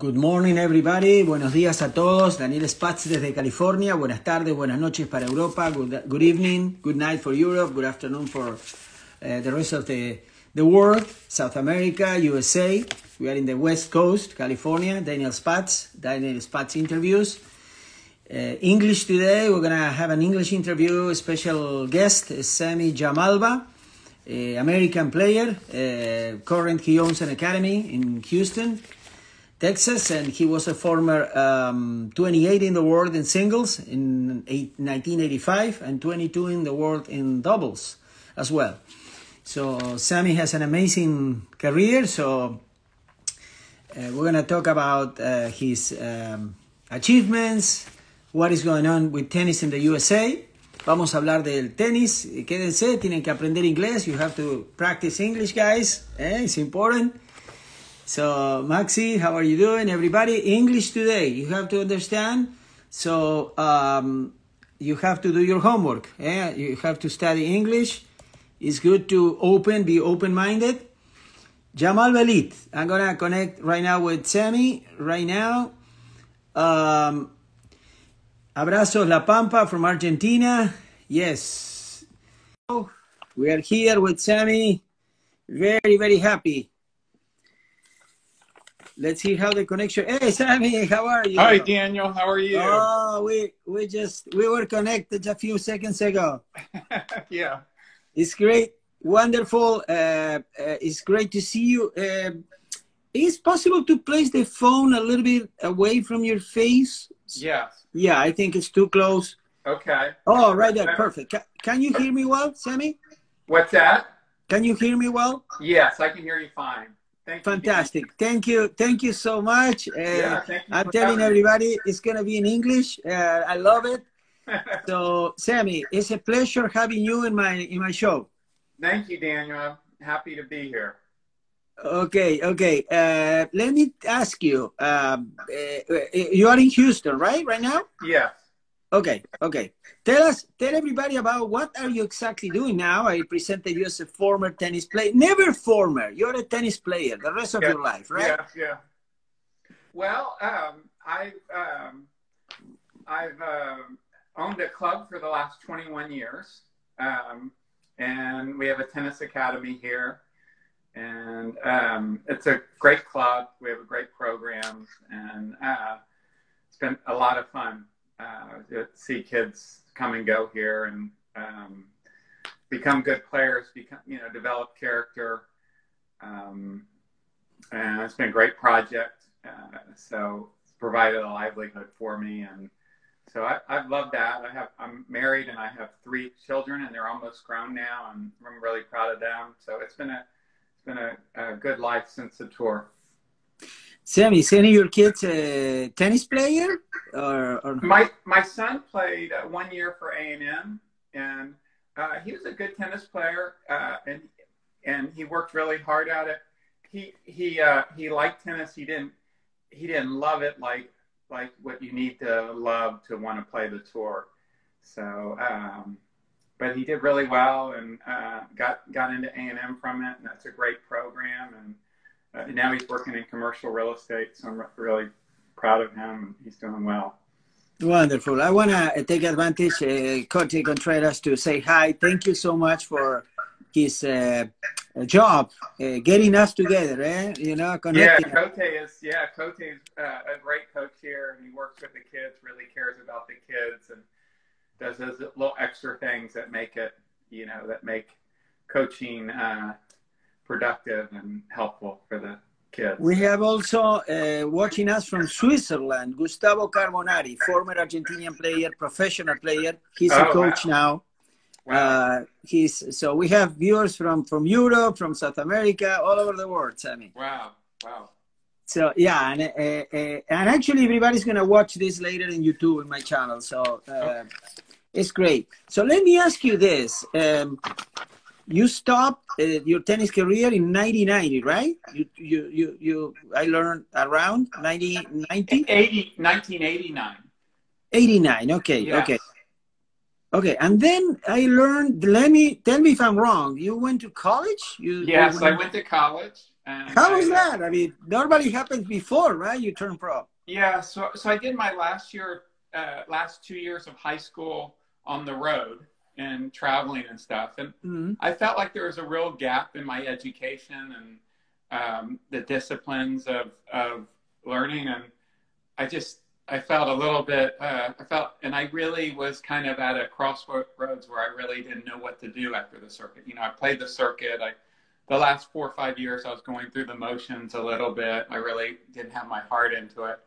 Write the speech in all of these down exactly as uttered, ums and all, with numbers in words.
Good morning everybody, buenos días a todos. Daniel Spatz desde California, buenas tardes, buenas noches para Europa, good, good evening, good night for Europe, good afternoon for uh, the rest of the, the world, South America, U S A, we are in the West Coast, California, Daniel Spatz, Daniel Spatz interviews. Uh, English today, we're gonna have an English interview, special guest, Sammy Giammalva, uh, American player, uh, current he owns an academy in Houston, Texas, and he was a former um, twenty-eight in the world in singles in nineteen eighty-five and twenty-two in the world in doubles as well. So Sammy has an amazing career. So uh, we're going to talk about uh, his um, achievements, what is going on with tennis in the U S A. Vamos a hablar del tenis. Quédense, tienen que aprender inglés. You have to practice English, guys. Eh? It's important. So, Maxi, how are you doing? Everybody, English today, you have to understand. So, um, you have to do your homework. Eh? You have to study English. It's good to open, be open-minded. Giammalva Elite. I'm going to connect right now with Sammy, right now. Um, Abrazos La Pampa from Argentina. Yes. Oh, we are here with Sammy. Very, very happy. Let's see how the connection. Hey, Sammy, how are you? Hi, Daniel. How are you? Oh, we we just we were connected a few seconds ago. Yeah, it's great, wonderful. Uh, uh, it's great to see you. Uh, is it possible to place the phone a little bit away from your face? Yeah. Yeah, I think it's too close. Okay. Oh, right there, perfect. Can, can you hear me well, Sammy? What's that? Can you hear me well? Yes, I can hear you fine. Thank Fantastic. You. Thank you. Thank you so much. Uh, yeah, thank you I'm telling everybody it's going to be in English. Uh, I love it. So, Sammy, it's a pleasure having you in my in my show. Thank you, Daniel. I'm happy to be here. Okay, okay. Uh, let me ask you. Um, uh, you are in Houston, right? Right now? Yes. Okay, okay. Tell us, tell everybody about what are you exactly doing now. I presented you as a former tennis player. Never former. You're a tennis player the rest of yeah, your life, right? Yeah, yeah. Well, um, I, um, I've uh, owned a club for the last twenty-one years, um, and we have a tennis academy here. And um, it's a great club. We have a great program, and uh, it's been a lot of fun. Uh, see kids come and go here and um, become good players, become, you know, develop character. Um, and it's been a great project. Uh, so it's provided a livelihood for me. And so I, I've loved that. I have, I'm married and I have three children and they're almost grown now. And I'm really proud of them. So it's been a, it's been a, a good life since the tour. Sammy, is any of your kids a tennis player? Or, or... My, my son played uh, one year for A and M, and uh, he was a good tennis player, uh, and and he worked really hard at it. He he uh, he liked tennis. He didn't he didn't love it like like what you need to love to want to play the tour. So, um, but he did really well and uh, got got into A and M from it, and that's a great program. And Uh, now he's working in commercial real estate, so I'm really proud of him. He's doing well. Wonderful. I want to take advantage, uh, Cote Contreras, to say hi. Thank you so much for his uh, job, uh, getting us together, eh? You know, connecting. Yeah, Cote is, yeah, Cote is uh, a great coach here, and he works with the kids, really cares about the kids, and does those little extra things that make it, you know, that make coaching uh productive and helpful for the kids. We have also uh, watching us from Switzerland, Gustavo Carbonari, former Argentinian player, professional player. He's oh, a coach wow. now. Wow. Uh, he's so we have viewers from from Europe, from South America, all over the world. Sammy. Wow! Wow! So yeah, and uh, uh, and actually everybody's gonna watch this later in YouTube in my channel. So uh, okay. It's great. So let me ask you this. Um, You stopped uh, your tennis career in nineteen ninety, right? You, you, you, you I learned around nineteen ninety? nineteen eighty-nine. eighty-nine, okay, yes. okay. Okay, and then I learned, let me, tell me if I'm wrong, you went to college? You, yes, you went I went to college. And How I, was that? I mean, normally happens before, right? You turn pro. Yeah, so so I did my last year, uh, last two years of high school on the road and traveling and stuff, and mm-hmm. I felt like there was a real gap in my education and um, the disciplines of of learning, and I just I felt a little bit uh, I felt, and I really was kind of at a crossroads where I really didn't know what to do after the circuit. You know, I played the circuit. I the last four or five years I was going through the motions a little bit. I really didn't have my heart into it.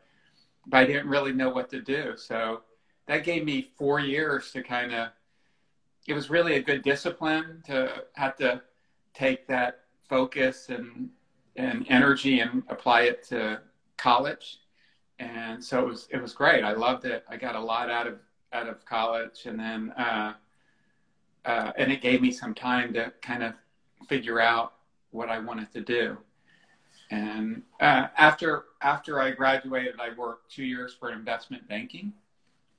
But I didn't really know what to do. So that gave me four years to kind of, it was really a good discipline to have to take that focus and, and energy and apply it to college. And so it was, it was great. I loved it. I got a lot out of, out of college, and then, uh, uh, and it gave me some time to kind of figure out what I wanted to do. And uh, after after I graduated, I worked two years for investment banking,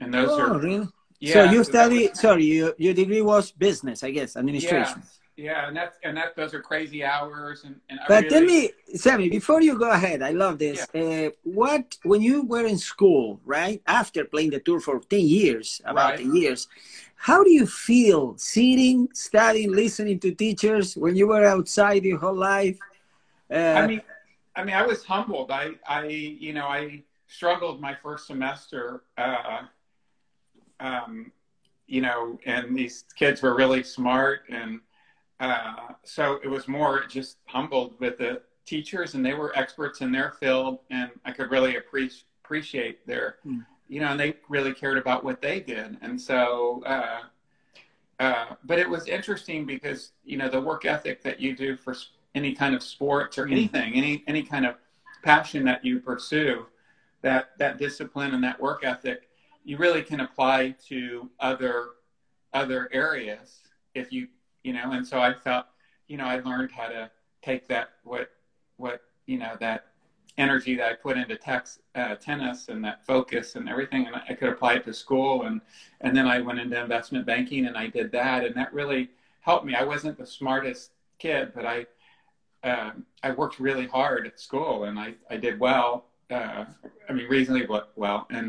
and those oh, are really? yeah. So you so study. Was, sorry, you, your degree was business, I guess, administration. Yeah, yeah, and that's and that those are crazy hours. And, and but I really, tell me, Sammy, before you go ahead, I love this. Yeah. Uh, what when you were in school, right after playing the tour for ten years, about right. ten years, how do you feel sitting, studying, listening to teachers when you were outside your whole life? Uh, I mean. I mean, I was humbled. I, I, you know, I struggled my first semester, uh, um, you know, and these kids were really smart. And uh, so it was more just humbled with the teachers, and they were experts in their field. And I could really appreci- appreciate their, mm. you know, and they really cared about what they did. And so, uh, uh, but it was interesting because, you know, the work ethic that you do for any kind of sports or anything, any any kind of passion that you pursue, that that discipline and that work ethic, you really can apply to other other areas if you you know. And so I felt, you know, I learned how to take that what what you know that energy that I put into tex, uh, tennis and that focus and everything, and I could apply it to school, and and then I went into investment banking and I did that, and that really helped me. I wasn't the smartest kid, but I Uh, I worked really hard at school, and I, I did well, uh, I mean, reasonably well. And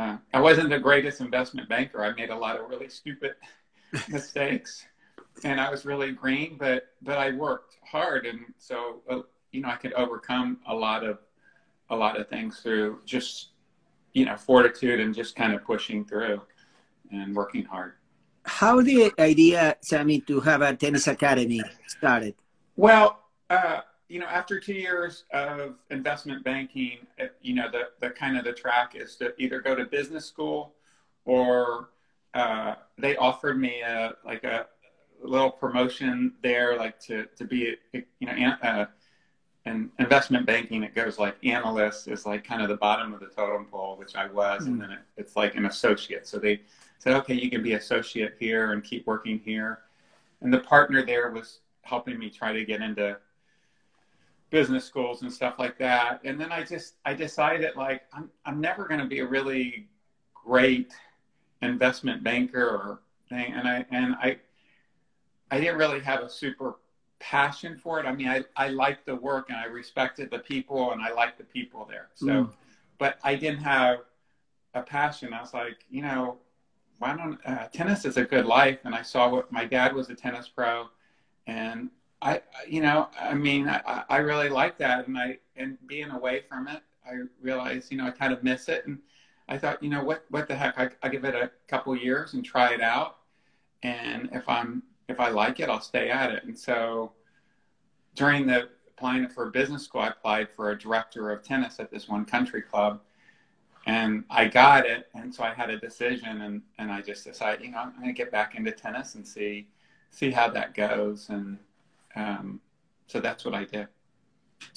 uh, I wasn't the greatest investment banker. I made a lot of really stupid mistakes, and I was really green, but, but I worked hard. And so, uh, you know, I could overcome a lot of, a lot of things through just, you know, fortitude and just kind of pushing through and working hard. How the idea, Sammy, to have a tennis academy started? Well, Uh, you know, after two years of investment banking, you know, the, the kind of the track is to either go to business school, or uh, they offered me a, like a little promotion there, like to, to be, a, you know, an, uh, in investment banking, it goes like analyst is like kind of the bottom of the totem pole, which I was, mm-hmm. and then it, it's like an associate. So they said, okay, you can be associate here and keep working here. And the partner there was helping me try to get into business schools and stuff like that. And then I just, I decided like, I'm, I'm never going to be a really great investment banker or thing. And I, and I, I didn't really have a super passion for it. I mean, I, I liked the work, and I respected the people, and I liked the people there. So, mm. but I didn't have a passion. I was like, you know, why don't, uh, tennis is a good life. And I saw what my dad was a tennis pro, and I, you know, I mean, I, I really like that. And I, and being away from it, I realized, you know, I kind of miss it. And I thought, you know, what, what the heck, I, I give it a couple years and try it out. And if I'm, if I like it, I'll stay at it. And so during the applying for business school, I applied for a director of tennis at this one country club, and I got it. And so I had a decision, and, and I just decided, you know, I'm going to get back into tennis and see, see how that goes. And, Um, so that's what I did.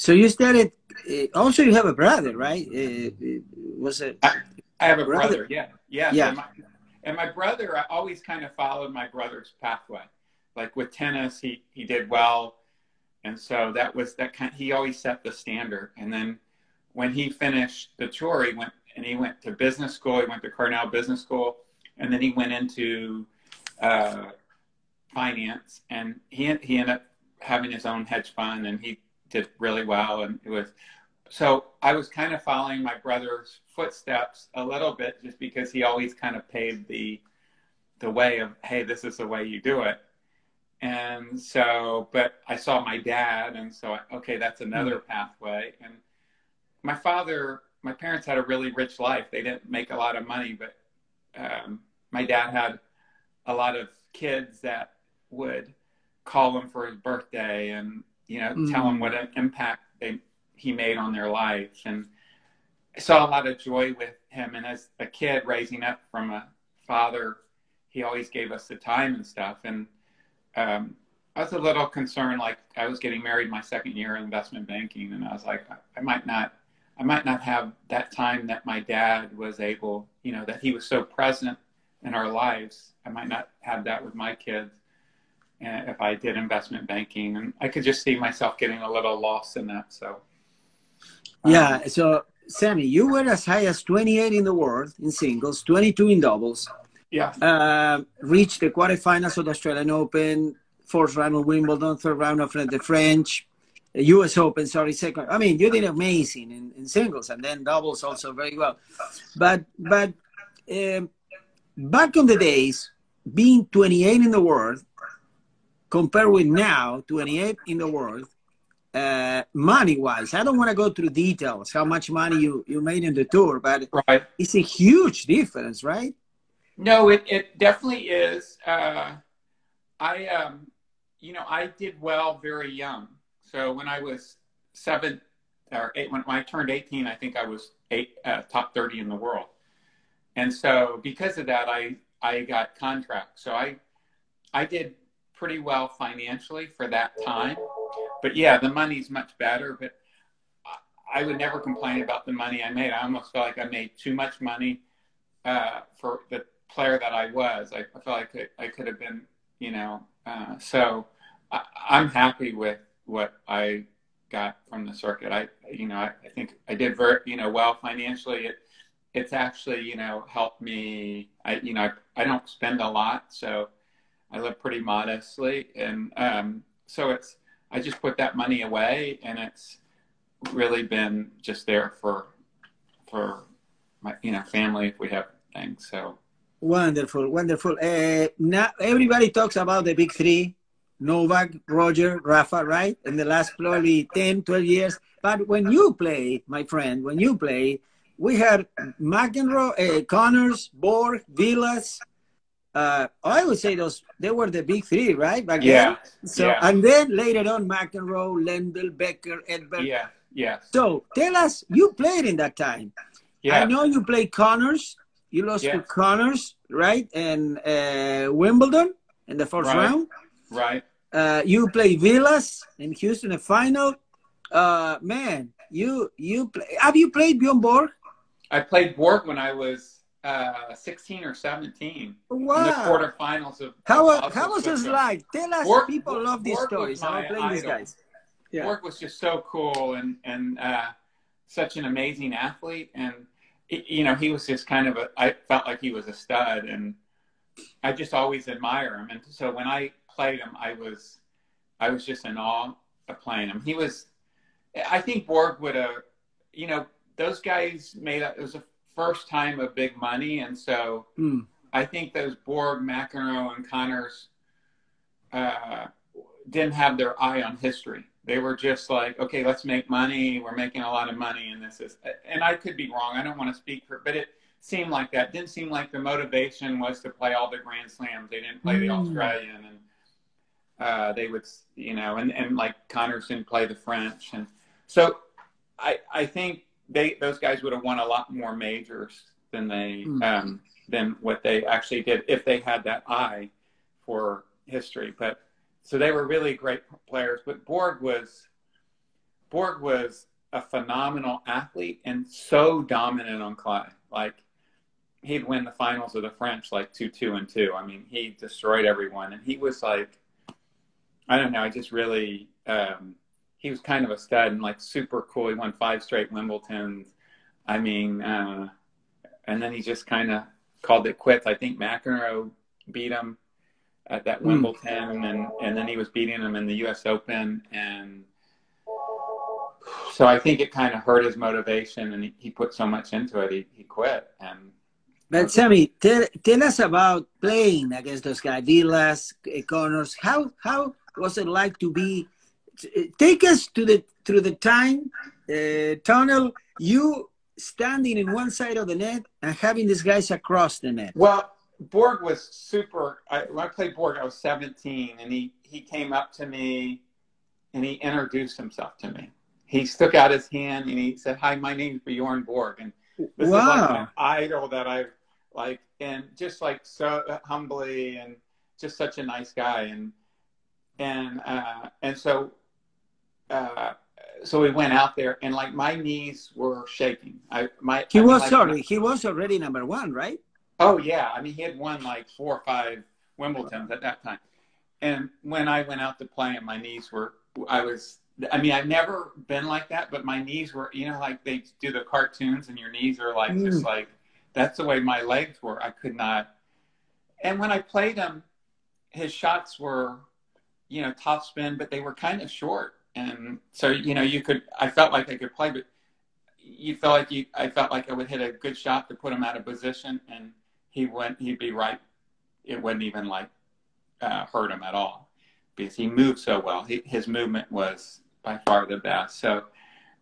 So you started, uh, also you have a brother, right? Uh, was it? I, I have a brother, brother. yeah. Yeah. yeah. And, my, and my brother, I always kind of followed my brother's pathway. Like with tennis, he, he did well. And so that was that kind, he always set the standard. And then when he finished the tour, he went and he went to business school. He went to Cornell Business School, and then he went into, uh, finance, and he, he ended up having his own hedge fund, and he did really well. And it was, so I was kind of following my brother's footsteps a little bit, just because he always kind of paved the, the way of, hey, this is the way you do it. And so, but I saw my dad, and so, I, okay, that's another mm-hmm. pathway. And my father, my parents had a really rich life. They didn't make a lot of money, but um, my dad had a lot of kids that would call him for his birthday and, you know, mm-hmm. tell him what an impact they, he made on their lives. And I saw a lot of joy with him. And as a kid raising up from a father, he always gave us the time and stuff. And um, I was a little concerned, like I was getting married my second year in investment banking. And I was like, I might not, I might not have that time that my dad was able, you know, that he was so present in our lives. I might not have that with my kids if I did investment banking. And I could just see myself getting a little lost in that. So. Um, yeah. So Sammy, you were as high as twenty-eight in the world in singles, twenty-two in doubles. Yeah. Uh, reached the quarterfinals of the Australian Open, fourth round of Wimbledon, third round of the French, U S Open, sorry, second. I mean, you did amazing in, in singles and then doubles also very well. But but um, back in the days, being twenty-eight in the world, compared with now, twenty-eight in the world, uh, money-wise, I don't want to go through details, how much money you, you made in the tour, but right. it's a huge difference, right? No, it, it definitely is. Uh, I, um, you know, I did well very young. So when I was seven or eight, when I turned eighteen, I think I was eight, uh, top thirty in the world. And so because of that, I, I got contracts. So I, I did pretty well financially for that time, but yeah, the money's much better, but I would never complain about the money I made. I almost felt like I made too much money, uh, for the player that I was. I, I felt like I, I could have been, you know, uh, so I, I'm happy with what I got from the circuit. I, you know, I, I think I did very, you know, well financially. It, it's actually, you know, helped me. I, you know, I, I don't spend a lot, so I live pretty modestly. And um, so it's, I just put that money away, and it's really been just there for, for my, you know, family, if we have things. So. Wonderful. Wonderful. Uh, now everybody talks about the big three. Novak, Roger, Rafa, right? In the last probably ten, twelve years. But when you play, my friend, when you play, we had McEnroe, uh, Connors, Borg, Vilas. Uh, I would say those, they were the big three, right? Back yeah. Then. So, yeah. And then later on, McEnroe, Lendl, Becker, Edberg. Yeah, yeah. So tell us, you played in that time. Yeah. I know you played Connors. You lost yeah. to Connors, right? And uh, Wimbledon in the first right. round. Right. Uh, you play Vilas in Houston, the final. Uh, man, you you play, have you played Bjorn Borg? I played Borg when I was uh, sixteen or seventeen. Wow. In the quarterfinals of. How of how was this like? Tell us, Borg, people love these Borg stories. I play these guys. Yeah. Borg was just so cool and and uh, such an amazing athlete, and it, you know, he was just kind of a. I felt like he was a stud, and I just always admire him. And so when I played him, I was, I was just in awe of playing him. He was, I think Borg would have, you know, those guys made a, it was the first time of big money, and so mm. I think those Borg, McEnroe, and Connors uh, didn't have their eye on history. They were just like, okay, let's make money. We're making a lot of money, and this is. And I could be wrong. I don't want to speak for, but it seemed like that. It didn't seem like the motivation was to play all the Grand Slams. They didn't play mm. the Australian and. Uh, they would, you know, and, and like Connors didn't play the French. And so I, I think they, those guys would have won a lot more majors than they, mm. um, than what they actually did if they had that eye for history. But so they were really great players, but Borg was, Borg was a phenomenal athlete and so dominant on clay. Like he'd win the finals of the French, like two, two and two. I mean, he destroyed everyone, and he was like, I don't know. I just really, um, he was kind of a stud and like super cool. He won five straight Wimbledons. I mean, uh, and then he just kind of called it quits. I think McEnroe beat him at that Wimbledon, and, and then he was beating him in the U S Open. And So I think it kind of hurt his motivation, and he, he put so much into it, he, he quit. And but Sammy, tell, tell us about playing against those guys, Vilas, Connors. How how was it like to be? Take us to the through the time uh, tunnel. You standing in one side of the net and having these guys across the net. Well, Borg was super. I, when I played Borg, I was seventeen, and he he came up to me, and he introduced himself to me. He stuck out his hand and he said, "Hi, my name's Bjorn Borg." And this wow. is like an idol that I've like, and just like so humbly, and just such a nice guy. And, and, uh, and so, uh, so we went out there, and like my knees were shaking. I, my, he I mean, was, like, sorry. My, he was already number one, right? Oh yeah. I mean, he had won like four or five Wimbledons at that time. And when I went out to play and my knees were, I was, I mean, I've never been like that, but my knees were, you know, like they do the cartoons and your knees are like, mm. just like, that's the way my legs were. I could not. And when I played him, his shots were, you know, top spin, but they were kind of short. And so, you know, you could, I felt like I could play, but you felt like you, I felt like I would hit a good shot to put him out of position, and he wouldn't, he'd be right. It wouldn't even like uh, hurt him at all because he moved so well. He, his movement was by far the best. So,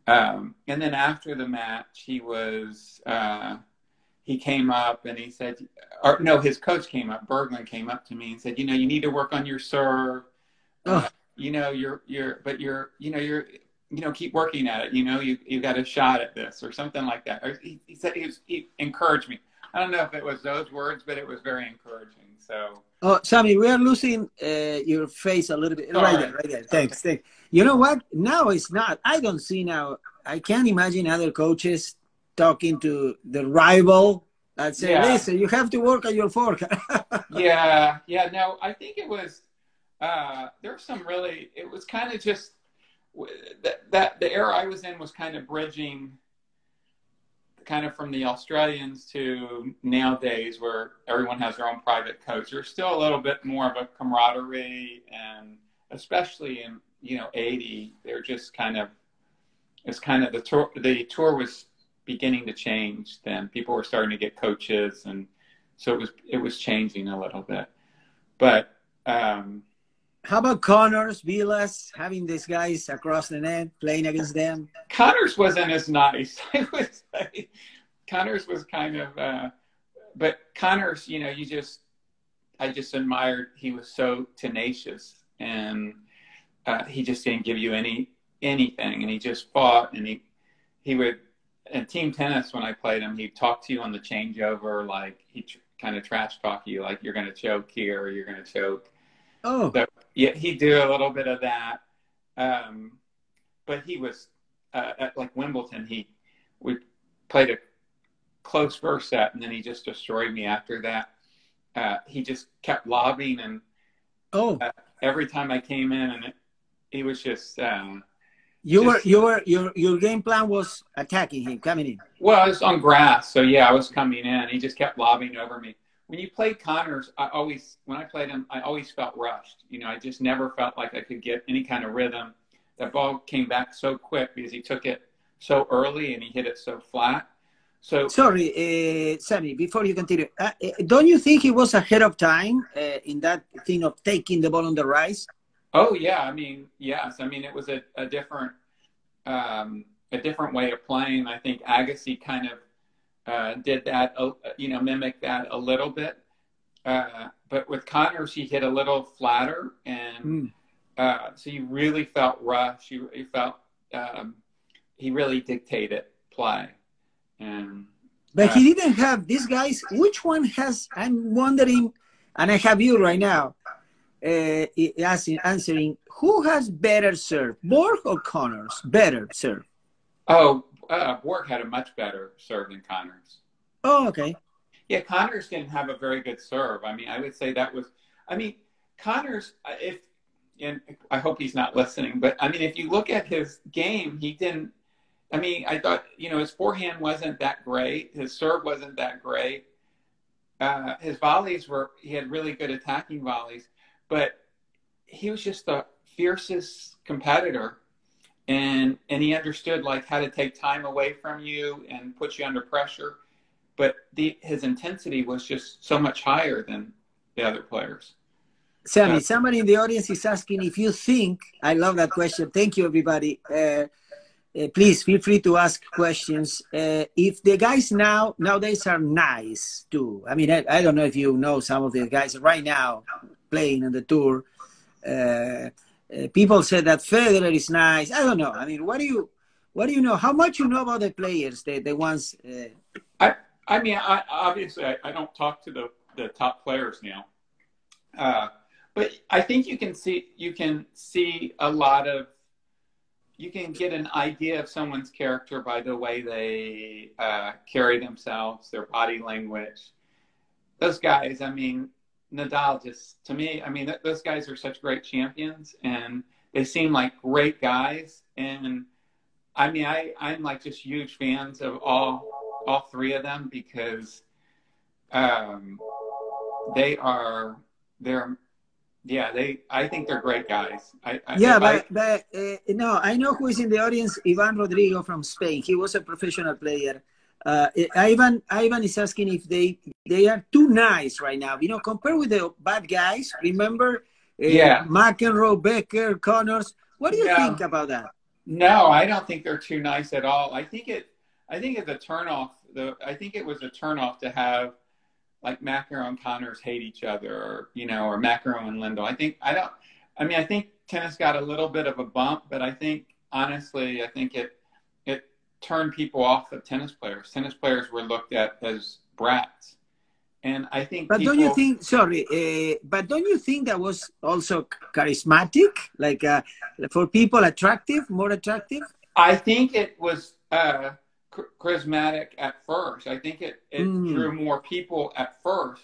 um, and then after the match, he was, uh, he came up and he said, or no, his coach came up, Berglund came up to me and said, you know, you need to work on your serve, uh, you know, you're, you're, but you're, you know, you're, you know, keep working at it. You know, you, you got a shot at this or something like that. Or he, he said, he, was, he encouraged me. I don't know if it was those words, but it was very encouraging. So, oh, Sammy, we are losing uh, your face a little bit. Sorry. Right there, right there. Thanks, okay. thanks. You know what? Now it's not. I don't see now. I can't imagine other coaches talking to the rival and say, yeah. "Listen, you have to work on your forehand." yeah, yeah. No, I think it was. Uh, there was some really. It was kind of just that, that the era I was in was kind of bridging. Kind of from the Australians to nowadays where everyone has their own private coach. There's still a little bit more of a camaraderie, and especially in, you know, eighty, they're just kind of, it's kind of the tour, the tour was beginning to change then. People were starting to get coaches, and so it was, it was changing a little bit. But um, how about Connors, Vilas, having these guys across the net, playing against them? Connors wasn't as nice. I would say Connors was kind of, uh, but Connors, you know, you just, I just admired. He was so tenacious, and uh, he just didn't give you any anything, and he just fought, and he he would. In team tennis, when I played him, he'd talk to you on the changeover, like he tr kind of trash talk you, like you're going to choke here, or you're going to choke. Oh. So, yeah, he'd do a little bit of that, um, but he was uh, at like Wimbledon. He we played a close first set, and then he just destroyed me after that. Uh, he just kept lobbing, and oh, uh, every time I came in, and it, he was just. Um, you just were, you were, your your game plan was attacking him, coming in. Well, I was on grass, so yeah, I was coming in. He just kept lobbing over me. When you played Connors, I always, when I played him, I always felt rushed. You know, I just never felt like I could get any kind of rhythm. That ball came back so quick because he took it so early and he hit it so flat. So sorry, uh, Sammy, before you continue, uh, don't you think he was ahead of time uh, in that thing of taking the ball on the rise? Oh yeah, I mean, yes. I mean, it was a, a different, um, a different way of playing. I think Agassi kind of. Uh, did that, uh, you know, mimic that a little bit. Uh, but with Connors, he hit a little flatter. And mm. uh, so you really felt rushed. You, you felt um, he really dictated play. And, but uh, he didn't have these guys. Which one has, I'm wondering, and I have you right now, uh, asking, answering, who has better serve, Borg or Connors? Better serve. Oh, Uh, Borg had a much better serve than Connors. Oh, okay. Yeah, Connors didn't have a very good serve. I mean, I would say that was, I mean, Connors, if, and I hope he's not listening, but I mean, if you look at his game, he didn't, I mean, I thought, you know, his forehand wasn't that great. His serve wasn't that great. Uh, his volleys were, he had really good attacking volleys, but he was just the fiercest competitor. and and he understood like how to take time away from you and put you under pressure. But the, his intensity was just so much higher than the other players. Sammy, uh, somebody in the audience is asking if you think, I love that question, thank you everybody, uh, uh, please feel free to ask questions. Uh, if the guys now nowadays are nice too, I mean, I, I don't know if you know some of the guys right now playing on the tour, uh, uh, people say that Federer is nice, I don't know, I mean, what do you, what do you know, how much you know about the players, the, the ones? Uh, I, I mean, I, obviously I, I don't talk to the, the top players now. Uh, But I think you can see you can see a lot of, you can get an idea of someone's character by the way they uh, carry themselves, their body language. Those guys, I mean, Nadal just, to me, I mean, th those guys are such great champions and they seem like great guys. And I mean, I, I'm like just huge fans of all, all three of them because um, they are, they're, yeah, they. I think they're great guys. I, I, yeah, but, I, but uh, no, I know who is in the audience, Ivan Rodrigo from Spain. He was a professional player. Uh, Ivan, Ivan is asking if they, they are too nice right now. You know, compared with the bad guys, remember? Uh, yeah. McEnroe, Becker, Connors. What do you no. think about that? No, I don't think they're too nice at all. I think it, I think it's a turnoff. The, I think it was a turnoff to have like McEnroe and Connors hate each other, or, you know, or McEnroe and Lendl. I think, I don't, I mean, I think tennis got a little bit of a bump, but I think, honestly, I think it, it turned people off of tennis players. Tennis players were looked at as brats. And I think But people, don't you think, sorry, uh, but don't you think that was also charismatic? Like, uh, for people, attractive, more attractive? I think it was, uh, charismatic at first. I think it, it mm. drew more people at first,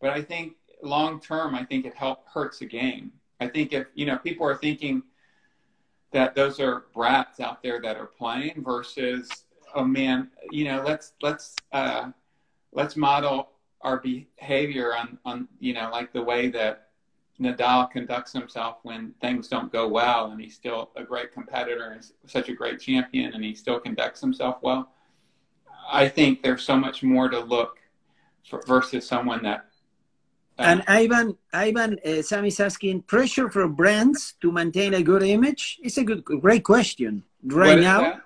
but I think long term, I think it helped hurts the game. I think if, you know, people are thinking that those are brats out there that are playing versus, oh man, you know, let's, let's, uh, let's model our behavior on, on, you know, like the way that Nadal conducts himself when things don't go well, and he's still a great competitor and such a great champion, and he still conducts himself well. I think there's so much more to look for versus someone that. Uh, and Ivan, Ivan, uh, Sammy's asking, pressure for brands to maintain a good image. It's a good, great question right now. That?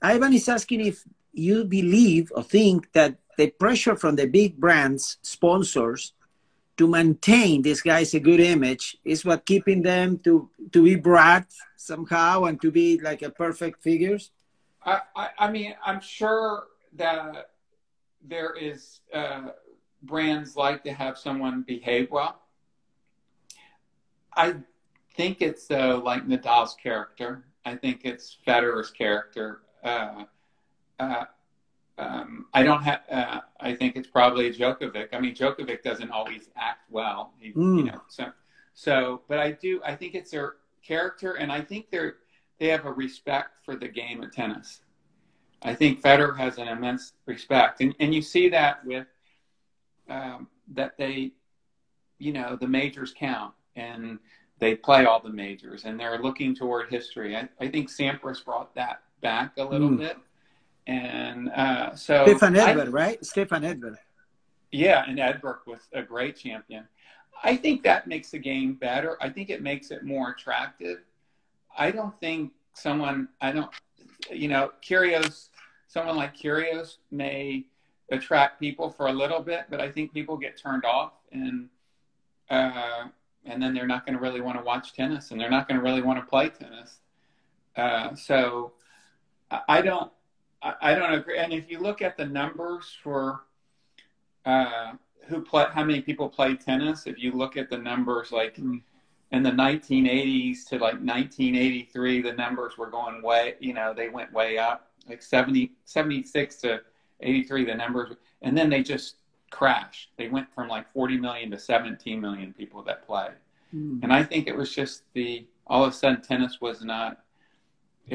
Ivan is asking if you believe or think that the pressure from the big brands, sponsors, to maintain this guy's a good image is what keeping them to, to be brats somehow and to be like a perfect figures? I, I, I mean, I'm sure that there is, uh, brands like to have someone behave well. I think it's though like Nadal's character. I think it's Federer's character. Uh, uh, Um, I don't have, uh, I think it's probably Djokovic. I mean, Djokovic doesn't always act well, he, mm. you know, so, so, but I do, I think it's their character, and I think they're, they have a respect for the game of tennis. I think Federer has an immense respect, and, and you see that with, um, that they, you know, the majors count, and they play all the majors, and they're looking toward history. I, I think Sampras brought that back a little mm. bit. And uh, so Stefan Edberg, right? Stefan Edberg. Yeah, and Edberg was a great champion. I think that makes the game better. I think it makes it more attractive. I don't think someone, I don't, you know, Kyrgios, someone like Kyrgios may attract people for a little bit, but I think people get turned off, and uh, and then they're not going to really want to watch tennis, and they're not going to really want to play tennis. Uh, so I don't. I don't agree. And if you look at the numbers for uh, who play, how many people play tennis, if you look at the numbers, like mm. in the nineteen eighties to like nineteen eighty-three, the numbers were going way, you know, they went way up, like seventy, seventy-six to eighty-three, the numbers, and then they just crashed. They went from like forty million to seventeen million people that played. Mm. And I think it was just the, all of a sudden tennis was not,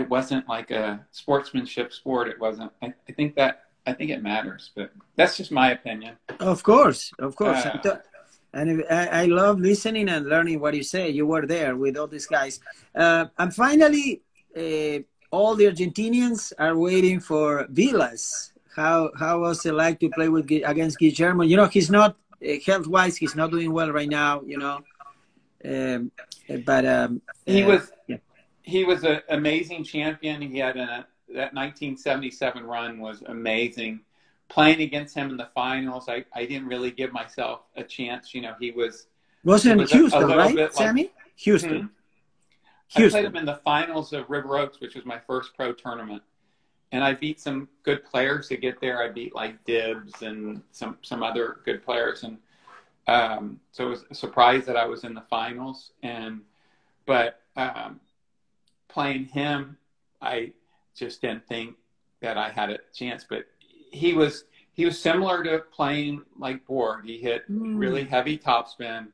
it wasn't like a sportsmanship sport. It wasn't. I, I think that I think it matters, but that's just my opinion. Of course, of course. Uh, and I, I love listening and learning what you say. You were there with all these guys. Uh, and finally, uh, all the Argentinians are waiting for Vilas. How how was it like to play with against Guillermo? You know, he's not uh, health wise. He's not doing well right now. You know, um, but um, he uh, was yeah. he was an amazing champion. He had a that nineteen seventy-seven run was amazing. Playing against him in the finals, I I didn't really give myself a chance. You know, he was wasn't in Houston, a, a right, like, Sammy? Houston. Mm-hmm. Houston. I played him in the finals of River Oaks, which was my first pro tournament. And I beat some good players to get there. I beat like Dibs and some, some other good players. And um, so it was a surprise that I was in the finals. And But um, playing him, I just didn't think that I had a chance. But he was he was similar to playing like Borg. He hit mm. really heavy topspin.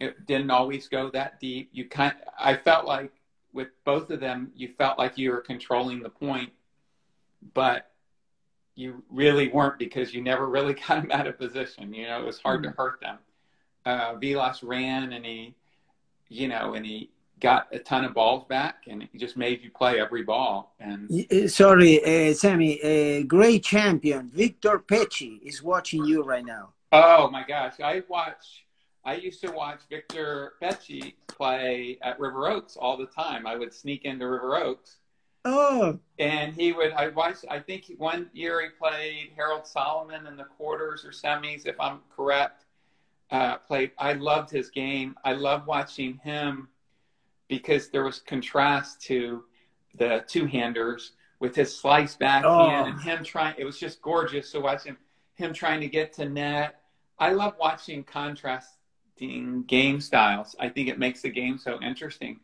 It didn't always go that deep. You kind of, I felt like with both of them, you felt like you were controlling the point, but you really weren't because you never really got him out of position. You know, it was hard mm-hmm. to hurt them. Uh, Vilas ran and he, you know, and he got a ton of balls back and he just made you play every ball. And Sorry, uh, Sammy, a great champion, Victor Pecci, is watching you right now. Oh, my gosh. I watch... I used to watch Victor Pecci play at River Oaks all the time. I would sneak into River Oaks. Oh. And he would, I watched, I think one year he played Harold Solomon in the quarters or semis, if I'm correct. Uh, played. I loved his game. I loved watching him because there was contrast to the two-handers with his slice backhand oh. and him trying, it was just gorgeous to watch him, him trying to get to net. I love watching contrast game styles. I think it makes the game so interesting.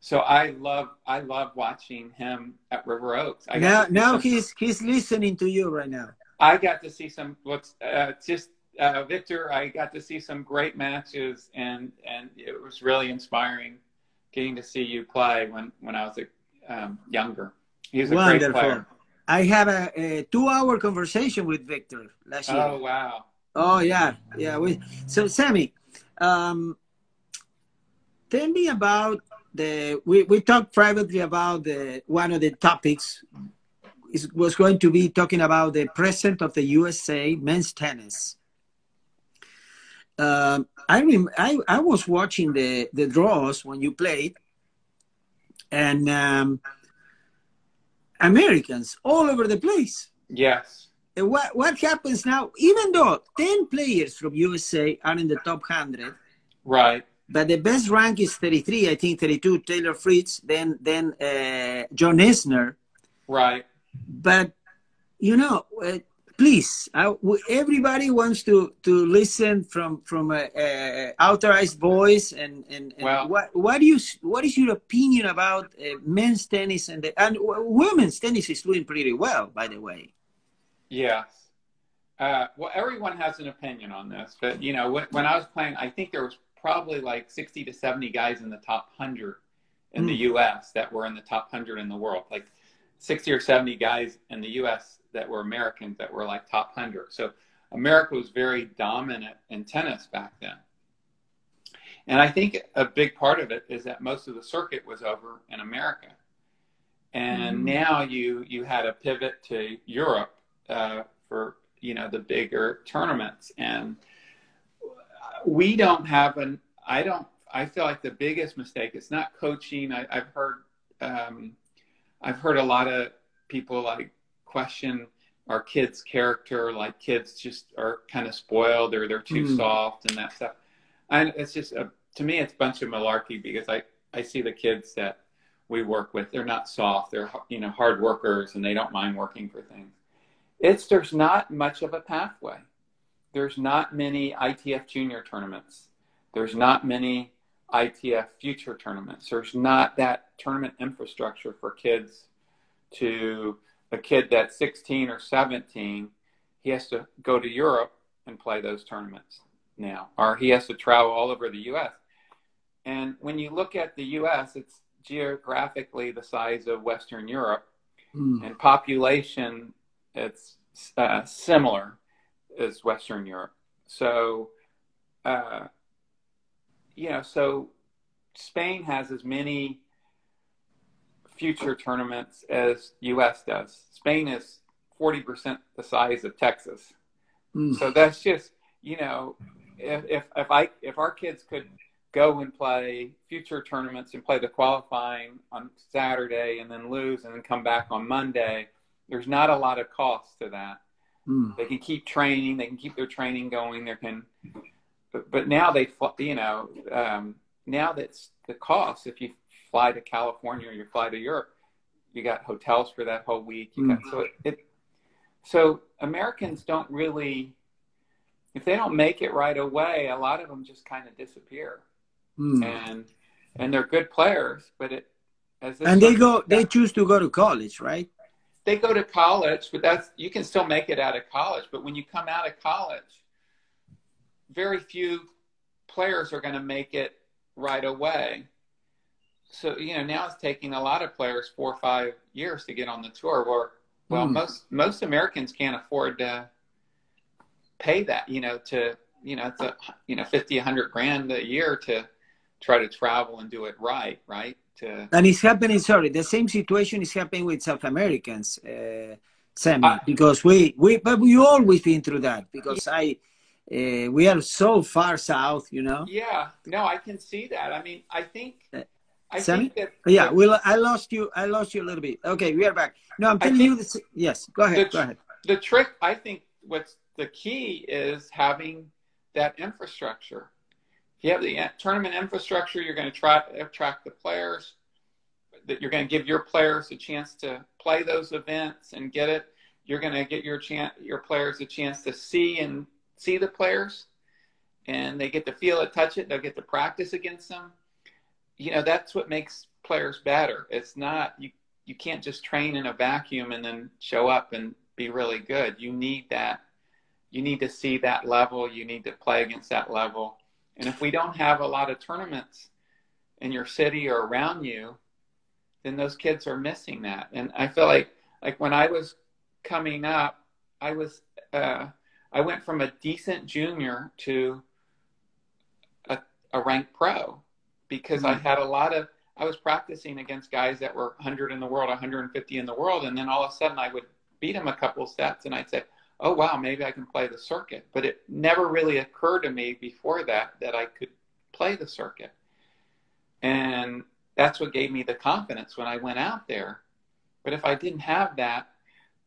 So I love I love watching him at River Oaks. I now now some, he's he's listening to you right now. I got to see some what's uh, just uh, Victor. I got to see some great matches, and and it was really inspiring getting to see you play when when I was a, um, younger. He was a Wonderful. great player. I had a, a two-hour conversation with Victor last year. Oh wow! Oh yeah, yeah. We, so Sammy. Um, tell me about the, we, we talked privately about the, one of the topics is, was going to be talking about the present of the U S A men's tennis. Um, I, rem, I, I was watching the, the draws when you played and um, Americans all over the place. Yes. And what, what happens now, even though ten players from U S A are in the top one hundred. Right. But the best rank is thirty-three, I think thirty-two, Taylor Fritz, then then uh, John Isner. Right. But, you know, uh, please, I, everybody wants to, to listen from, from a, a authorized voice. And, and, and well, what, what, do you, what is your opinion about uh, men's tennis? And, the, and women's tennis is doing pretty well, by the way. Yes. Uh, well, everyone has an opinion on this, but you know, when, when I was playing, I think there was probably like sixty to seventy guys in the top one hundred in mm. the U S that were in the top one hundred in the world, like sixty or seventy guys in the U S that were Americans that were like top one hundred. So America was very dominant in tennis back then. And I think a big part of it is that most of the circuit was over in America. And mm. now you, you had a pivot to Europe. Uh, for, you know, the bigger tournaments. And we don't have an, I don't, I feel like the biggest mistake, it's not coaching. I, I've heard, um, I've heard a lot of people like question our kids' character, like kids just are kind of spoiled or they're too mm. soft and that stuff. And it's just, a, to me, it's a bunch of malarkey because I, I see the kids that we work with, they're not soft, they're, you know, hard workers and they don't mind working for things. It's, there's not much of a pathway. There's not many I T F junior tournaments. There's not many I T F future tournaments. There's not that tournament infrastructure for kids to, a kid that's sixteen or seventeen, he has to go to Europe and play those tournaments now, or he has to travel all over the U S. And when you look at the U S, it's geographically the size of Western Europe mm. and population, it's uh, similar as Western Europe. So, uh, you know, so Spain has as many future tournaments as U S does. Spain is forty percent the size of Texas. Mm. So that's just, you know, if, if, if I, if our kids could go and play future tournaments and play the qualifying on Saturday and then lose and then come back on Monday, there's not a lot of cost to that. Mm. They can keep training. They can keep their training going. They can, but, but now they, you know, um, now that's the cost. If you fly to California or you fly to Europe, you got hotels for that whole week. You got, mm. so it, it, so Americans don't really, if they don't make it right away, a lot of them just kind of disappear. Mm. And, and they're good players, but it, as this and they go, they choose to go to college, right? They go to college, but that's, you can still make it out of college. But when you come out of college, very few players are going to make it right away. So, you know, now it's taking a lot of players four or five years to get on the tour. Where, well, mm. most, most Americans can't afford to pay that, you know, to, you know, it's a, you know, fifty, a hundred grand a year to try to travel and do it right. Right. To... And it's happening, sorry, the same situation is happening with South Americans, uh, Sammy, uh, because we, we, but we always been through that because yeah. I, uh, we are so far south, you know? Yeah, no, I can see that. I mean, I think, uh, I Sammy? think that. Yeah, that, well, I lost you, I lost you a little bit. Okay, we are back. No, I'm telling you this. Yes, go ahead, go ahead. The trick, I think what's the key is having that infrastructure. If you have the tournament infrastructure, you're going to try attract the players, that you're going to give your players a chance to play those events and get it. You're going to get your chance, your players a chance to see and see the players, and they get to feel it, touch it. They'll get to practice against them. You know, that's what makes players better. It's not, you, you can't just train in a vacuum and then show up and be really good. You need that. You need to see that level. You need to play against that level. And if we don't have a lot of tournaments in your city or around you, then those kids are missing that. And I feel like, like when I was coming up, I was, uh, I went from a decent junior to a, a ranked pro because mm-hmm. I had a lot of, I was practicing against guys that were one hundred in the world, one hundred fifty in the world. And then all of a sudden I would beat them a couple of steps and I'd say, oh, wow, maybe I can play the circuit. But it never really occurred to me before that, that I could play the circuit. And that's what gave me the confidence when I went out there. But if I didn't have that,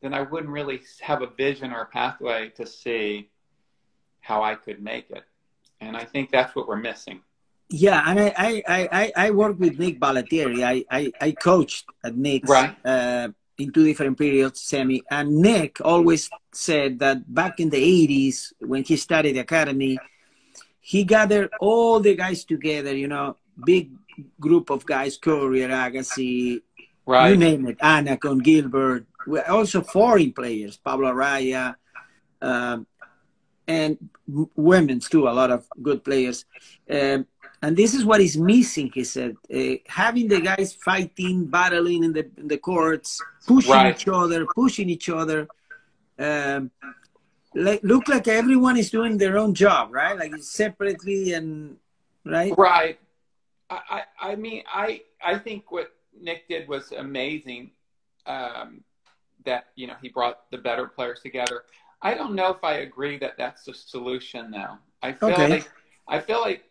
then I wouldn't really have a vision or a pathway to see how I could make it. And I think that's what we're missing. Yeah, and I, I, I, I worked with Nick Balatieri. I, I, I coached at Nick's. Right. Uh, in two different periods, Sammy. And Nick always said that back in the eighties, when he started the academy, he gathered all the guys together, you know, big group of guys, Courier, Agassi, right. you name it, Anacon, Gilbert, also foreign players, Pablo Araya, um, and women's too, a lot of good players. Um, And this is what is missing, he said. Uh, having the guys fighting, battling in the, in the courts, pushing right. each other, pushing each other. Um, like, look like everyone is doing their own job, right? Like separately and, right? Right. I, I, I mean, I, I think what Nick did was amazing, um, that, you know, he brought the better players together. I don't know if I agree that that's the solution, though. I feel okay. like, I feel like,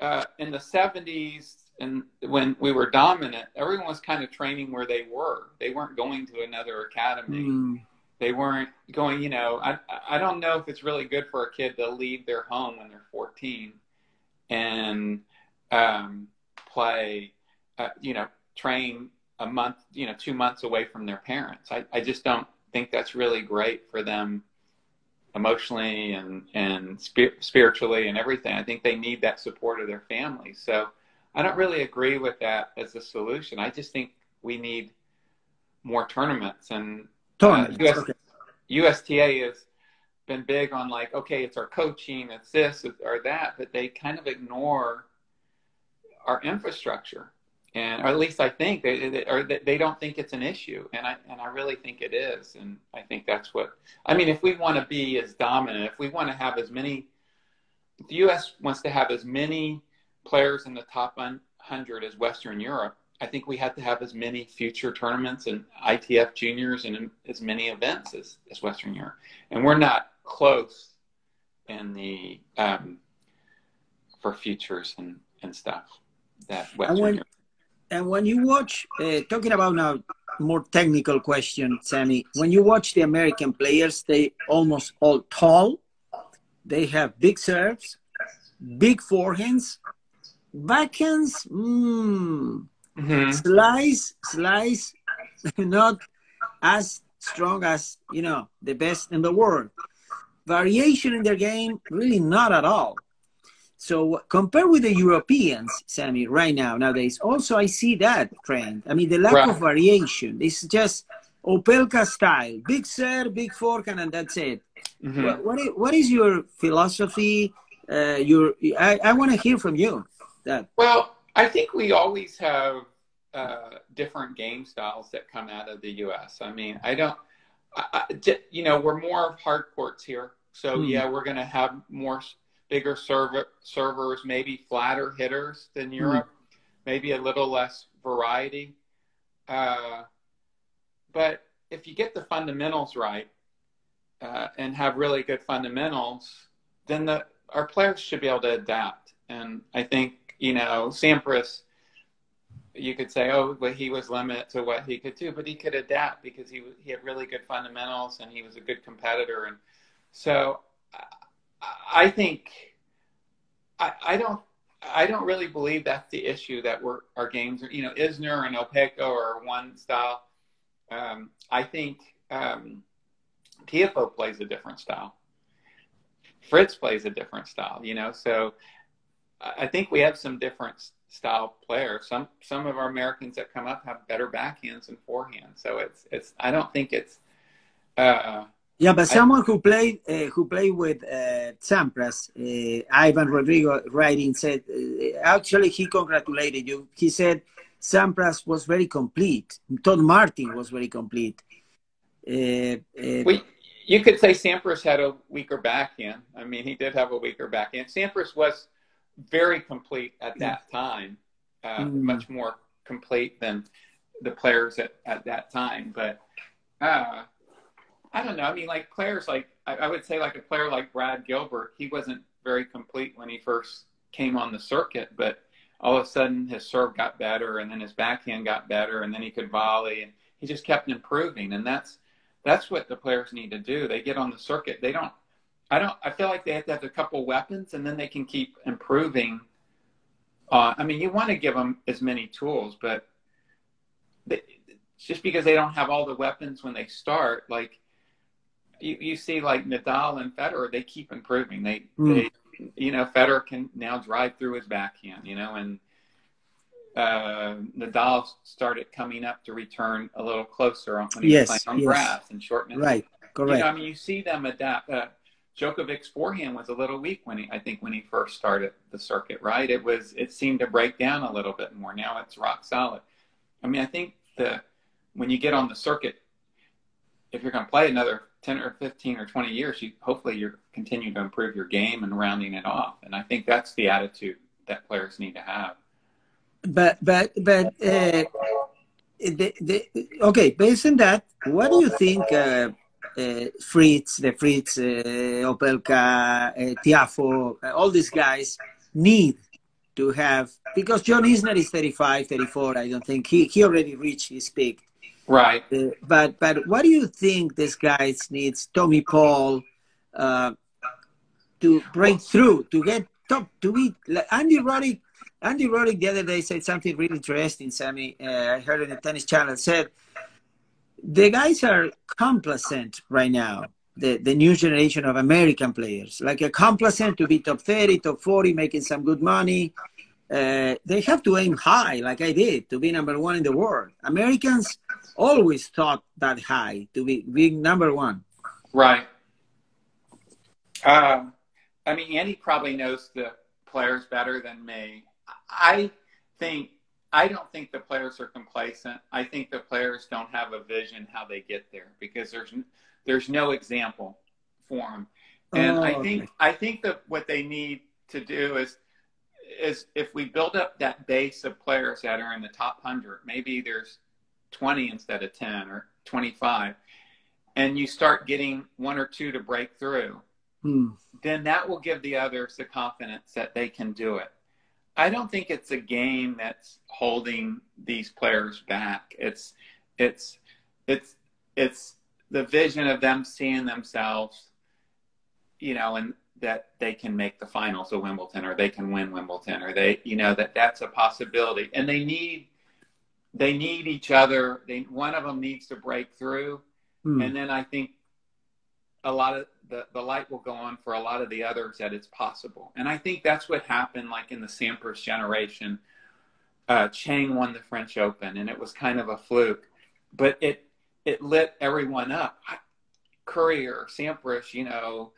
Uh, in the seventies, and when we were dominant, everyone was kind of training where they were. They weren't going to another academy. Mm. They weren't going, you know, I, I don't know if it's really good for a kid to leave their home when they're fourteen and um, play, uh, you know, train a month, you know, two months away from their parents. I, I just don't think that's really great for them. Emotionally and, and spir spiritually and everything. I think they need that support of their family. So I don't really agree with that as a solution. I just think we need more tournaments. And uh, U S, okay. U S T A has been big on like, okay, it's our coaching, it's this or that, but they kind of ignore our infrastructure. And, or at least I think, they, they, or they don't think it's an issue. And I, and I really think it is. And I think that's what, I mean, if we want to be as dominant, if we want to have as many, if the U S wants to have as many players in the top one hundred as Western Europe, I think we had to have as many future tournaments and I T F juniors and as many events as, as Western Europe. And we're not close in the, um, for futures and, and stuff that Western and when, Europe. And when you watch, uh, talking about now, more technical question, Sammy, when you watch the American players, they almost all tall. They have big serves, big forehands, backhands, mm, mm-hmm. slice, slice, not as strong as, you know, the best in the world. Variation in their game, really not at all. So compared with the Europeans, Sammy, right now, nowadays, also I see that trend. I mean, the lack right. of variation. It's just Opelka style. Big serve, big forehand, and that's it. Mm-hmm. What, what, is, what is your philosophy? Uh, your, I, I want to hear from you. That. Well, I think we always have uh, different game styles that come out of the U S. I mean, I don't, I, I, you know, we're more of hard courts here. So, mm. yeah, we're going to have more... bigger server, servers, maybe flatter hitters than Europe, mm. maybe a little less variety. Uh, but if you get the fundamentals right uh, and have really good fundamentals, then the, our players should be able to adapt. And I think, you know, Sampras, you could say, oh, well, he was limited to what he could do, but he could adapt because he, he had really good fundamentals and he was a good competitor. And so... I think I, I don't I don't really believe that's the issue that we're our games are, you know, Isner and Opelka are one style. Um, I think um, Tiafoe plays a different style. Fritz plays a different style, you know. So I think we have some different style players. Some some of our Americans that come up have better backhands and forehands. So it's it's I don't think it's. Uh, Yeah, but someone I, who played uh, who played with uh, Sampras, uh, Ivan Rodrigo, writing said, uh, actually he congratulated you. He said Sampras was very complete. Todd Martin was very complete. Uh, uh, we, you could say Sampras had a weaker backhand. I mean, he did have a weaker backhand. Sampras was very complete at that time, uh, mm. much more complete than the players at, at that time. But. Uh, I don't know. I mean, like players like, I, I would say like a player like Brad Gilbert, he wasn't very complete when he first came on the circuit, but all of a sudden his serve got better and then his backhand got better and then he could volley and he just kept improving. And that's, that's what the players need to do. They get on the circuit. They don't, I don't, I feel like they have to have a couple weapons and then they can keep improving. Uh, I mean, you want to give them as many tools, but they, just because they don't have all the weapons when they start, like, You, you see, like Nadal and Federer, they keep improving. They, mm. they, you know, Federer can now drive through his backhand, you know, and uh, Nadal started coming up to return a little closer on when he yes, was playing on yes. grass and shortening. Right, correct. You know, I mean, you see them adapt. Uh, Djokovic's forehand was a little weak when he, I think, when he first started the circuit. Right, it was. It seemed to break down a little bit more. Now it's rock solid. I mean, I think the when you get on the circuit, if you're going to play another ten or fifteen or twenty years, you hopefully you're continuing to improve your game and rounding it off. And I think that's the attitude that players need to have. But, but, but, uh, the, the, okay, based on that, what do you think uh, uh, Fritz, the Fritz, uh, Opelka, uh, Tiafoe, uh, all these guys need to have? Because John Isner is thirty-five, thirty-four, I don't think. He, he already reached his peak. Right. Uh, but but what do you think these guys needs, Tommy Paul, uh, to break through, to get top, to be like Andy Roddick? Andy Roddick the other day said something really interesting, Sammy. Uh, I heard in the Tennis Channel said, the guys are complacent right now, the, the new generation of American players. Like a complacent to be top thirty, top forty, making some good money. Uh, they have to aim high, like I did, to be number one in the world. Americans always thought that high, to be being number one. Right. Um, I mean, Andy probably knows the players better than me. I think I don't think the players are complacent. I think the players don't have a vision how they get there because there's there's no example for them. And oh, I think okay. I think that what they need to do is is if we build up that base of players that are in the top one hundred, maybe there's twenty instead of ten or twenty-five, and you start getting one or two to break through, hmm. then that will give the others the confidence that they can do it. I don't think it's a game that's holding these players back. It's, it's, it's, it's the vision of them seeing themselves, you know, and that they can make the finals of Wimbledon, or they can win Wimbledon, or they, you know, that that's a possibility. And they need, they need each other. They, one of them needs to break through. Mm. And then I think a lot of the, the light will go on for a lot of the others that it's possible. And I think that's what happened, like in the Sampras generation. Uh, Chang won the French Open, and it was kind of a fluke, but it, it lit everyone up. Courier, Sampras, you know,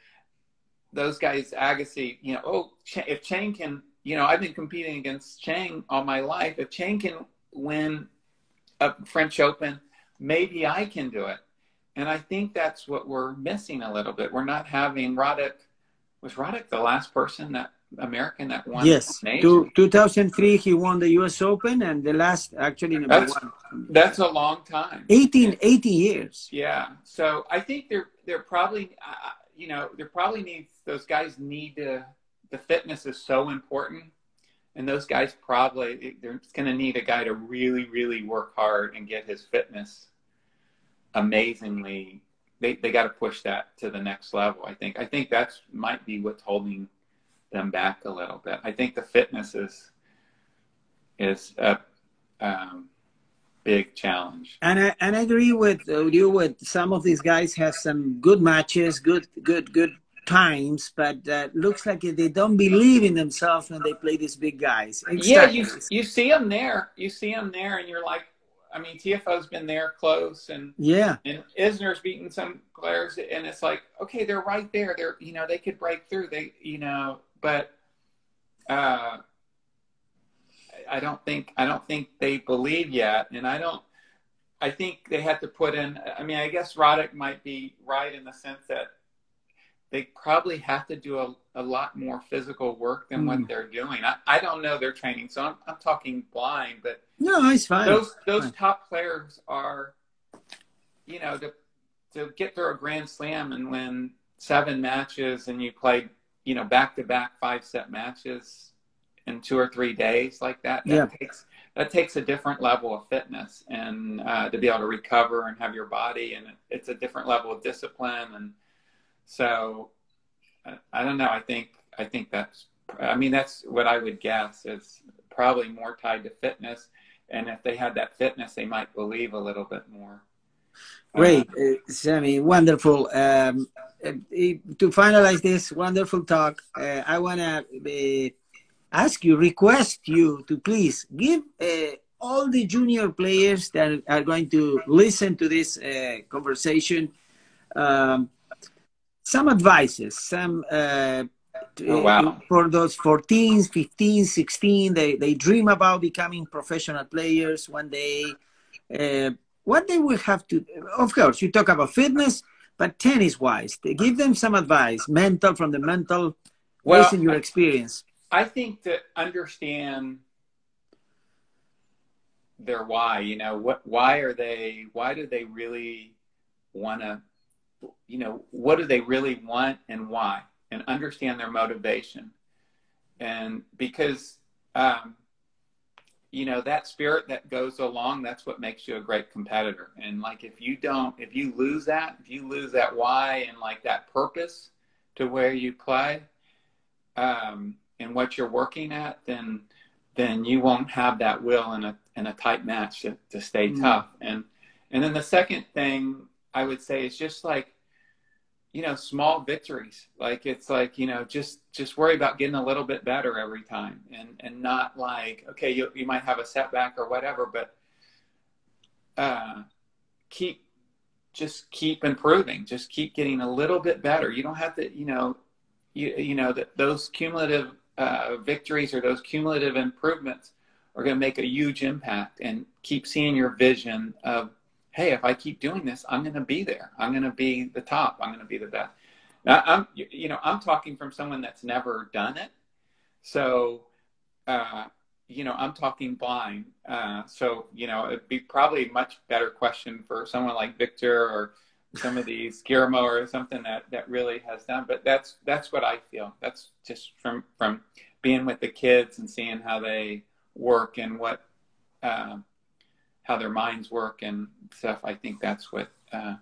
those guys, Agassi, you know, oh, if Chang can, you know, I've been competing against Chang all my life. If Chang can win a French Open, maybe I can do it. And I think that's what we're missing a little bit. We're not having Roddick. Was Roddick the last person, that American, that won? Yes, Two, two thousand three he won the U S Open, and the last, actually, number that's, one. That's a long time. eighteen, eighteen years. Yeah. So I think they're, they're probably, uh, you know, there probably needs, those guys need to, the fitness is so important. And those guys probably, they're going to need a guy to really, really work hard and get his fitness amazingly. They, they got to push that to the next level, I think. I think that's might be what's holding them back a little bit. I think the fitness is, is a um, big challenge. And I, and I agree with you with some of these guys have some good matches, good, good, good times, but uh, looks like they don't believe in themselves when they play these big guys. Exactly. Yeah, you, you see them there. You see them there, and you're like, I mean, Tiafoe's been there close, and yeah, and Isner's beaten some players, and it's like, okay, they're right there. They're, you know, they could break through. They, you know, but uh, I don't think I don't think they believe yet, and I don't. I think they had to put in. I mean, I guess Roddick might be right in the sense that they probably have to do a, a lot more physical work than mm. what they're doing. I, I don't know their training, so I'm, I'm talking blind, but no, it's fine. Those those fine. top players are, you know, to to get through a Grand Slam and win seven matches, and you play, you know, back to back five set matches in two or three days like that. That yeah. takes that takes a different level of fitness, and uh, to be able to recover and have your body, and it, it's a different level of discipline. And so, I don't know. I think I think that's. I mean, that's what I would guess. It's probably more tied to fitness, and if they had that fitness, they might believe a little bit more. Great, uh, Sammy. Wonderful. Um, to finalize this wonderful talk, uh, I want to uh, ask you, request you to please give uh, all the junior players that are going to listen to this uh, conversation. Um, Some advices, some uh, oh, wow. for those fourteen, fifteen, sixteen, they, they dream about becoming professional players one day. Uh, what they will have to, of course, you talk about fitness, but tennis-wise, they give them some advice, mental, from the mental, well, based on your I, experience. I think to understand their why, you know, what, why are they, why do they really want to, you know, what do they really want and why, and understand their motivation. And because, um, you know, that spirit that goes along, that's what makes you a great competitor. And like, if you don't, if you lose that, if you lose that why and like that purpose to where you play, um, and what you're working at, then, then you won't have that will in a, in a tight match to, to stay mm-hmm. tough. And, and then the second thing, I would say it's just like, you know, small victories. Like, it's like, you know, just, just worry about getting a little bit better every time, and, and not like, okay, you, you might have a setback or whatever, but uh, keep, just keep improving, just keep getting a little bit better. You don't have to, you know, you, you know, that those cumulative uh, victories or those cumulative improvements are going to make a huge impact, and keep seeing your vision of, hey, if I keep doing this, I'm going to be there. I'm going to be the top. I'm going to be the best. Now, I'm, you know, I'm talking from someone that's never done it. So uh, you know, I'm talking blind. Uh, so, you know, it'd be probably a much better question for someone like Victor or some of these Guillermo or something that, that really has done. But that's, that's what I feel. That's just from, from being with the kids and seeing how they work and what, uh, how their minds work and stuff. I think that's what, uh,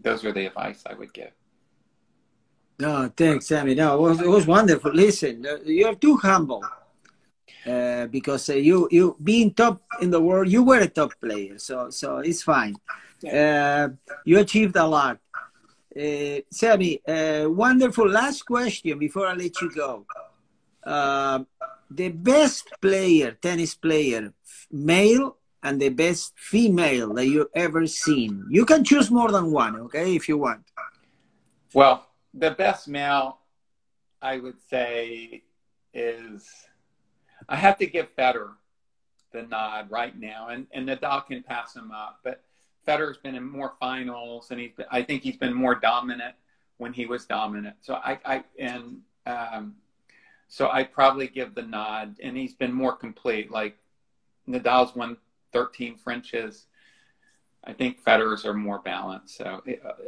those are the advice I would give. No, thanks, Sammy. No, it was, it was wonderful. Listen, you're too humble uh, because uh, you, you being top in the world, you were a top player. So, so it's fine. Uh, you achieved a lot. Uh, Sammy, uh, wonderful. Last question before I let you go. Uh, the best player, tennis player, male, and the best female that you've ever seen. You can choose more than one, okay, if you want. Well, the best male, I would say, is, I have to give Federer the nod right now, and, and Nadal can pass him up, but Federer's been in more finals, and he's been, I think he's been more dominant when he was dominant. So I, I and um, so I probably give the nod, and he's been more complete. Like Nadal's won thirteen Frenches. I think Federer's are more balanced. So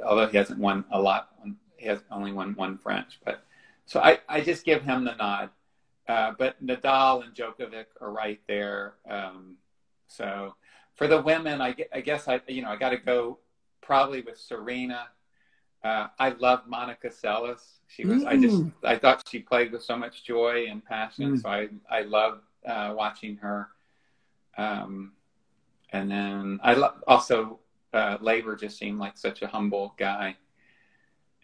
although he hasn't won a lot on, he has only won one French, but so I, I just give him the nod. Uh, but Nadal and Djokovic are right there. Um, so for the women, I, I guess I, you know, I got to go probably with Serena. Uh, I love Monica Seles. She was, mm. I just, I thought she played with so much joy and passion. Mm. So I, I love uh, watching her. Um, and then I love also uh, Laver just seemed like such a humble guy.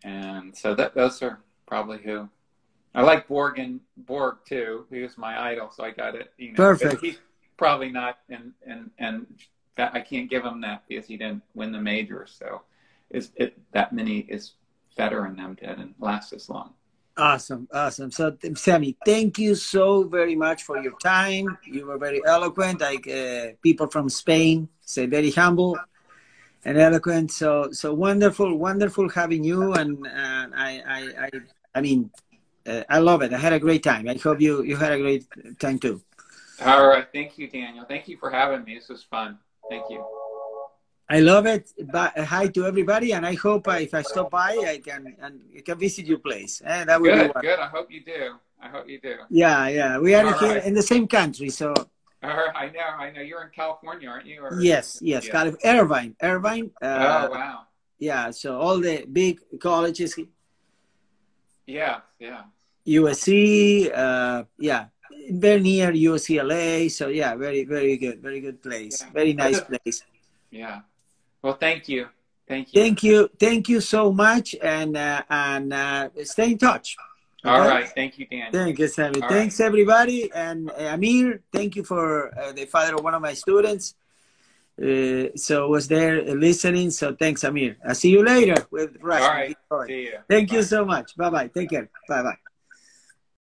And so that, those are probably who. I like Borg and Borg too. He was my idol, so I got it. You know, perfect. He's probably not, and and and that, I can't give him that because he didn't win the major. So, is it that many is better than them did and lasts as long. Awesome, awesome. So, Sammy, thank you so very much for your time. You were very eloquent. Like uh, people from Spain say, very humble and eloquent. So, so wonderful, wonderful having you. And, and I, I, I, I mean, uh, I love it. I had a great time. I hope you, you had a great time too. All right. Thank you, Daniel. Thank you for having me. This was fun. Thank you. I love it. But hi to everybody. And I hope I, if I stop by, I can, and I can visit your place. Eh, that would good, be good. I hope you do. I hope you do. Yeah. Yeah. We are all here right. In the same country. So. Uh, I know, I know. You're in California, aren't you? Or, yes, yes, yeah. California. Irvine, Irvine. Uh, oh, wow. Yeah, so all the big colleges. Yeah, yeah. U S C, uh, yeah, very near U C L A. So, yeah, very, very good, very good place. Yeah. Very nice place. Yeah. Well, thank you. Thank you. Thank you. Thank you so much. And, uh, and uh, stay in touch. Okay. All right. Thank you, Dan. Thank you, Sammy. All Thanks, right. everybody. And uh, Amir, thank you for uh, the father of one of my students. Uh, so was there listening. So thanks, Amir. I'll see you later. With Rush. All right. See you. Thank Bye. you so much. Bye-bye. Take care. Bye-bye.